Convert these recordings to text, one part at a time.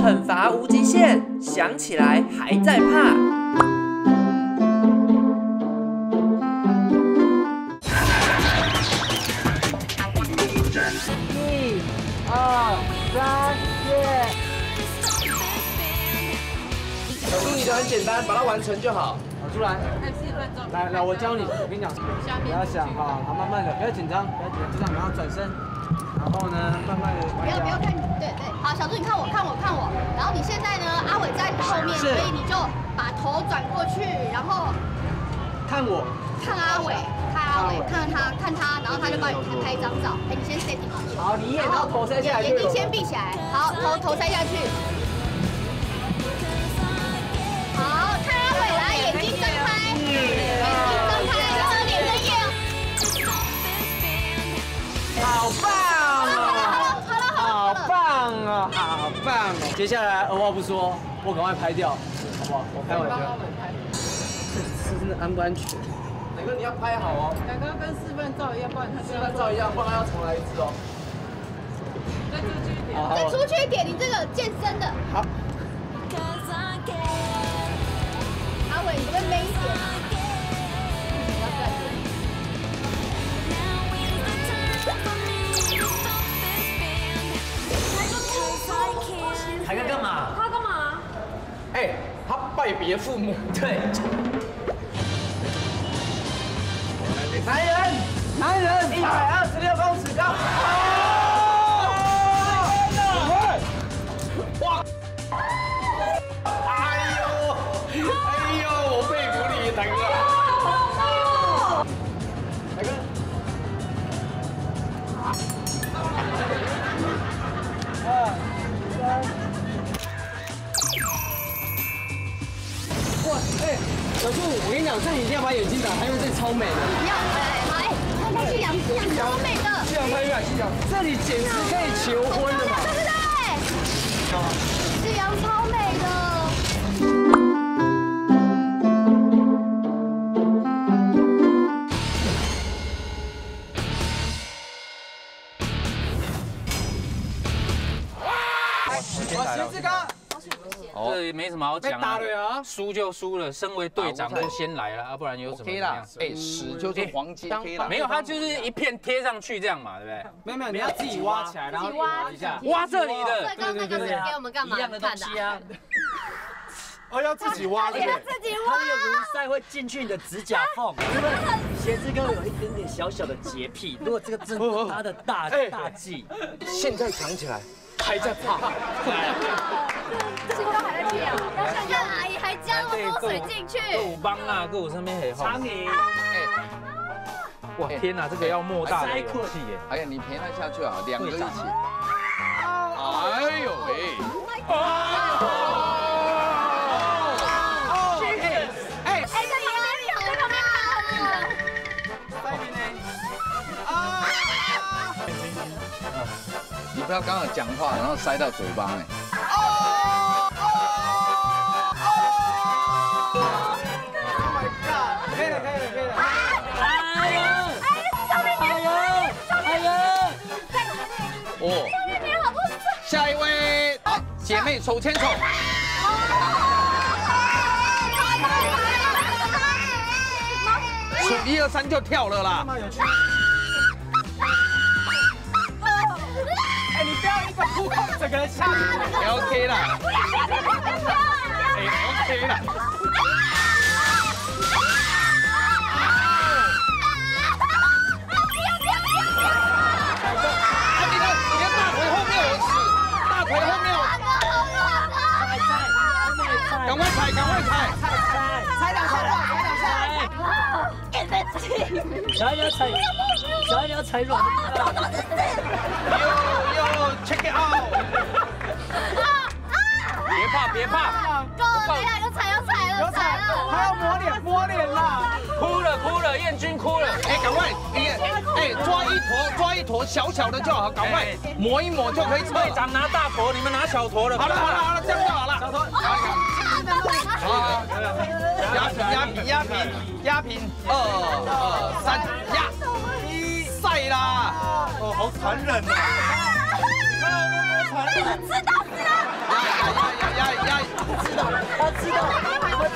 惩罚无极限，想起来还在怕。1、2、3， 练！第一个很简单，把它完成就好。跑出来。来来，我教你，我跟你讲，不要想哈，好，慢慢的，不要紧张，不要紧张，然后转身，然后呢，慢慢的。不要看，对。 好，小猪，你看我，看我。然后你现在呢？阿伟在你后面，所以你就把头转过去，然后看我，看阿伟，看他，然后他就帮你拍一张照。哎，你先 setting 好。好，你眼到头塞下去。眼睛先闭起来。好，头塞下去。好，看阿伟来，眼睛睁开，然后脸跟眼。好棒！ 好棒哦！接下来二话不说，我赶快拍掉，好不好？我拍完就。这真的安不安全？奶哥你要拍好哦。奶哥跟示范照一样，不然他示范照一样，不然要重来一次哦。再出去一点。再出去一点，你这个健身的。好。阿伟，你可不可以美一点？不要再。 还在干嘛？他干嘛？哎，他拜别父母。对。男人，126公尺高。哇！哎呦，我佩服你，大哥。大哥。 哇！哎，小树，我跟你讲，这你一定要把眼睛打开，因为这超美的。你要哎，看看夕阳，超美的。夕阳拍一拍夕阳，这里简直可以求婚了嘛，对不对？夕阳超美的。 这没什么好讲啊，输就输了，身为队长就先来了，不然有什么样？哎，屎就是黄金，没有他就是一片贴上去这样嘛，对不对？没有，你要自己挖起来，然后挖一下，挖这里的。刚刚那个是给我们干嘛？一样的东西啊。哦，要自己挖，对不对？自己挖。它那个塞会进去你的指甲缝，因为鞋子跟我有一点点小小的洁癖，如果这个真是他的大忌，现在藏起来。 还在怕，身高还在踢啊！想想阿姨还加那么多水进去，够帮啊，够我身边很好。苍蝇，哇天哪，这个要莫大的勇气耶！哎呀，你陪他下去啊，两个一起。哎呦喂！哎，在旁边看我们。 你不要刚好讲话，然后塞到嘴巴呢。Oh my god！ 可以了。哎呦！上面好多次。下一位，姐妹手牵手。数1、2、3就跳了啦。 整个人吓到 ，OK 了，哎 ，OK 了，不要！你大腿后面有屎，大腿后面有，赶快踩！ 小鸟踩软的，又 check it out， 别怕，够了，有踩了，还要摸脸啦，哭了，彦均哭了，哎，赶快，哎，抓一坨小小的就好，赶快磨一磨就可以撤。队长拿大坨，你们拿小坨了。好了，这样就好了。小坨，好，压平，2、3，压。 晒啦！哦，好残忍啊！啊！我知道了。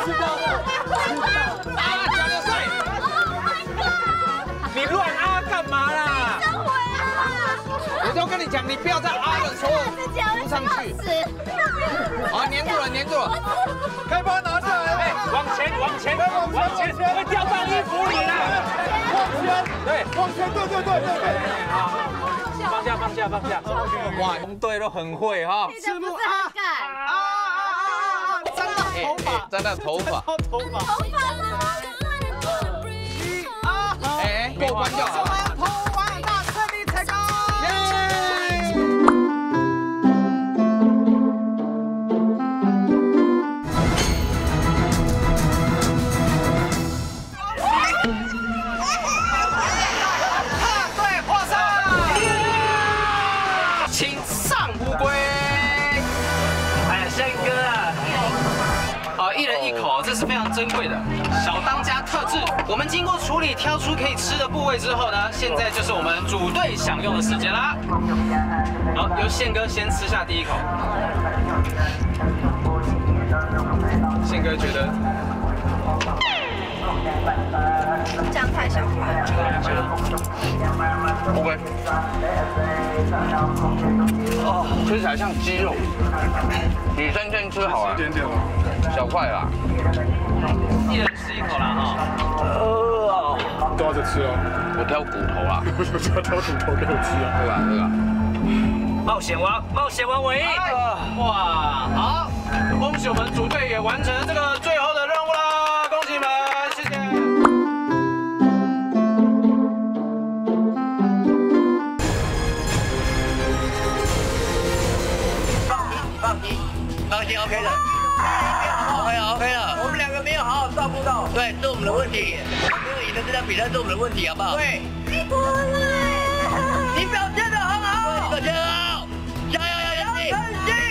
啊，加油赛！ Oh my god！ 你乱啊干嘛啦？真会啊！我都跟你讲，你不要再啊了，说不上去。好，粘住了，粘住了。可以把它拿下来。哎，往前，往前，往前，会掉到衣服里啦。往前，对，往前，对对对对对。好。 放下，放下，放下！哇，红队都很会哈。字幕啊啊啊啊！沾到头发，沾到头发，头发了吗？一啊，哎，过关掉。头发大胜利成功！珍贵的小当家特制，我们经过处理挑出可以吃的部位之后呢，现在就是我们组队享用的时间啦。好，由宪哥先吃下第一口。宪哥觉得，这样太小块了。OK。哦，吃起来像鸡肉。女生先吃好啊，一点点小块啦。 一人吃一口啦哈，抓着吃哦。我挑骨头啦，我挑骨头给我吃啊，对吧？对吧？冒险王，冒险王伟，哇，好，恭喜我们组队也完成了这个最后的任务啦，恭喜你们，谢谢。放心 ，OK 的 ，OK 了 ，OK 了。 没有好好照顾到，对，是我们的问题。没有赢的这场比赛是我们的问题，好不好？对，你表现得很好，表现好，加油，加油，加油，加油！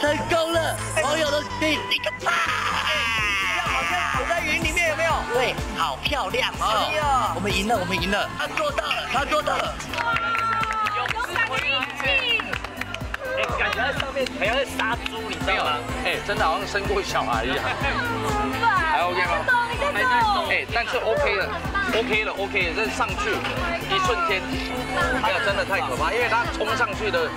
成功了，所有都是一个赞。好像躺在云里面，有没有？对，好漂亮哦！我们赢了，我们赢了，他做到了，他做到了。勇士回来！哎，感觉在上面好像在杀猪，你知道吗？哎，真的好像生过小孩一样。还 OK 吗？哎，但是 OK 了 ，OK 了 ，OK 了，这上去一瞬间，哎呀，真的太可怕，因为他冲上去的。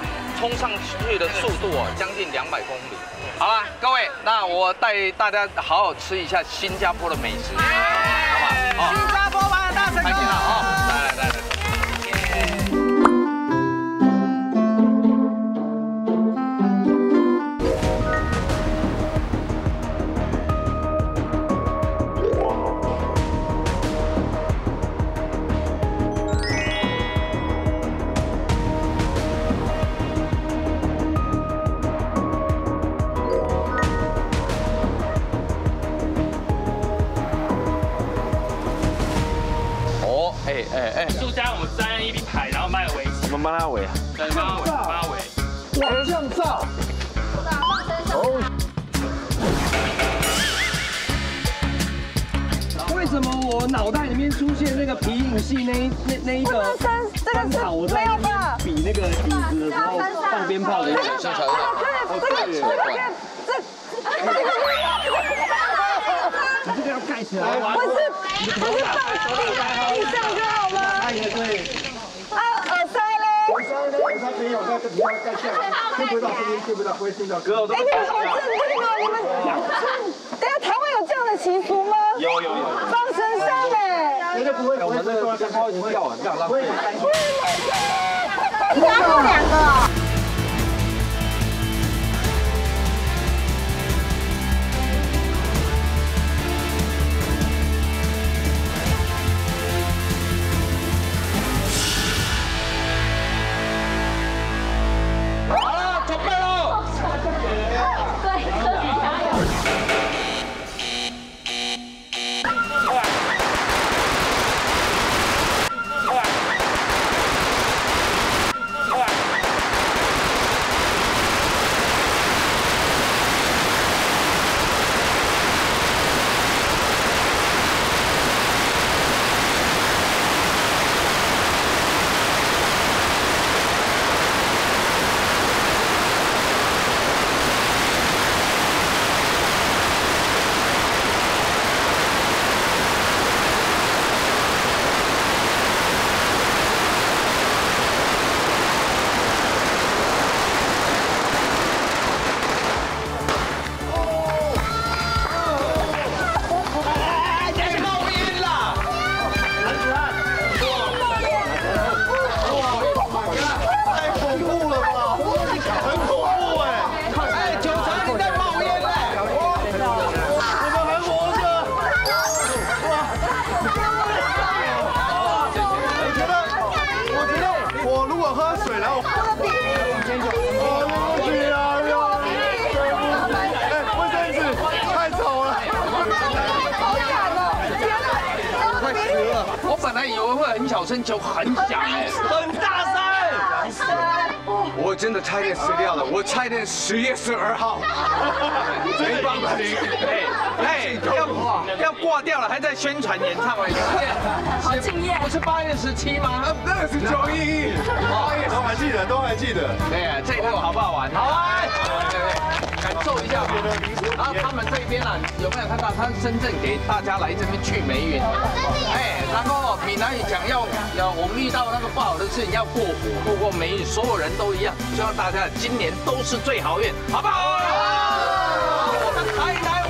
冲上去的速度哦，将近200公里。好了，各位，那我带大家好好吃一下新加坡的美食，好吧？新加坡版的大成功！开心了哦，来来来。马拉尾，对，马拉尾，马拉尾，哇，降噪，放身上。为什么我脑袋里面出现那个皮影戏那一个？这个是我在比那个椅子然后放鞭炮的一个。这个你这个要盖起来。不是放地上就好吗？对。 他没有在这里，在下面，听不到声音，听不到，不会听到歌。哎，你们，等下台湾有这样的习俗吗？有。放身上哎，绝对不会，我们这个鞭炮已经掉了，这样浪费。加入两个。喝水，然后我鼻，我鼻啊，卫生纸太丑了，好惨哦！天哪，太湿了！我本来以为会很小声，就很响哎，很大声，我真的差点死掉了，我差点10月12号，没办法，要挂掉了，还在宣传演唱会。好敬业！不是8月17吗？那是911。都还记得，都还记得。对啊，这一趟好不好玩？好玩。感受一下。然后他们这边啊，有没有看到？他深圳给大家来这边去霉运。哎，然后闽南语讲要我们遇到那个不好的事情要过火，过过霉运，所有人都一样。希望大家今年都是最好运，好不好？好。台南。